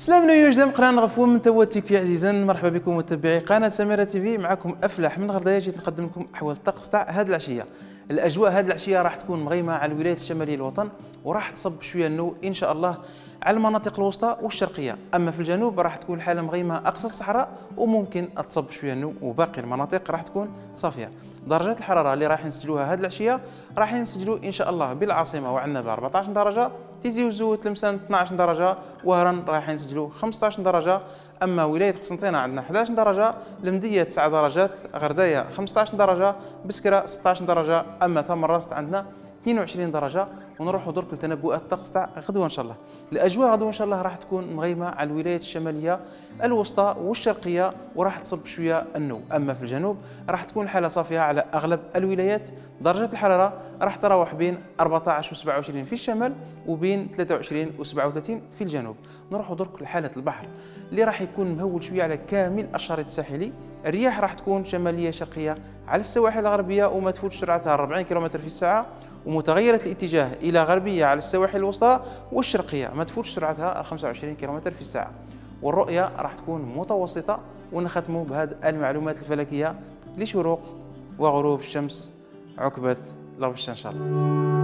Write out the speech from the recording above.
سلام يوجد قناة غفوة من تواتيك يا عزيزا، مرحبا بكم متابعي قناة سميرة تي في. معكم أفلح من غردايا، جيت نقدم لكم أحوال الطقس تاع هذه العشية. الأجواء هذه العشية راح تكون مغيمة على الولايات الشمالية للوطن، وراح تصب شوية النو إن شاء الله على المناطق الوسطى والشرقية. أما في الجنوب راح تكون الحالة مغيمة أقصى الصحراء وممكن تصب شوية النو، وباقي المناطق راح تكون صافية. درجات الحرارة اللي راح نسجلوها هذه العشية راح نسجلوا إن شاء الله بالعاصمة وعنابة 14 درجة، تيزي وزو تلمسان 12 درجة، وهران راح نسجلوا 15 درجة. أما ولاية قسنطينة عندنا 11 درجة، المدية 9 درجات، غردايا 15 درجة، بسكرة 16 درجة، أما تمرست عندنا 22 درجة. ونروحوا درك لتنبؤات الطقس تاع غدوة إن شاء الله. الأجواء غدوة إن شاء الله راح تكون مغيمة على الولايات الشمالية الوسطى والشرقية، وراح تصب شوية النو. أما في الجنوب راح تكون الحالة صافية على أغلب الولايات. درجة الحرارة راح تراوح بين 14 و27 في الشمال، وبين 23 و37 في الجنوب. نروحوا درك لحالة البحر اللي راح يكون مهول شوية على كامل الشريط الساحلي. الرياح راح تكون شمالية شرقية على السواحل الغربية، وما تفوتش سرعتها 40 كم في الساعة، ومتغيرة الاتجاه إلى غربية على السواحل الوسطى والشرقية، ما تفوتش سرعتها 25 كم في الساعة. والرؤية راح تكون متوسطة. ونختموا بهذه المعلومات الفلكية لشروق وغروب الشمس عقبة الغرب إن شاء الله.